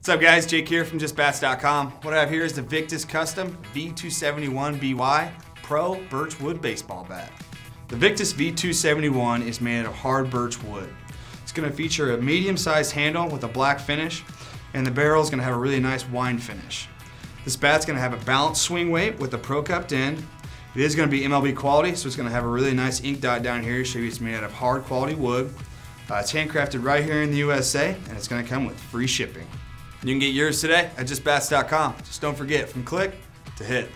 What's up guys, Jake here from JustBats.com. What I have here is the Victus Custom V271BY Pro Birchwood Baseball Bat. The Victus V271 is made of hard birch wood. It's going to feature a medium-sized handle with a black finish, and the barrel is going to have a really nice wine finish. This bat's going to have a balanced swing weight with a pro cupped end. It is going to be MLB quality, so it's going to have a really nice ink dot down here to show you it's made out of hard quality wood. It's handcrafted right here in the USA, and it's going to come with free shipping. You can get yours today at JustBats.com. Just don't forget, from click to hit.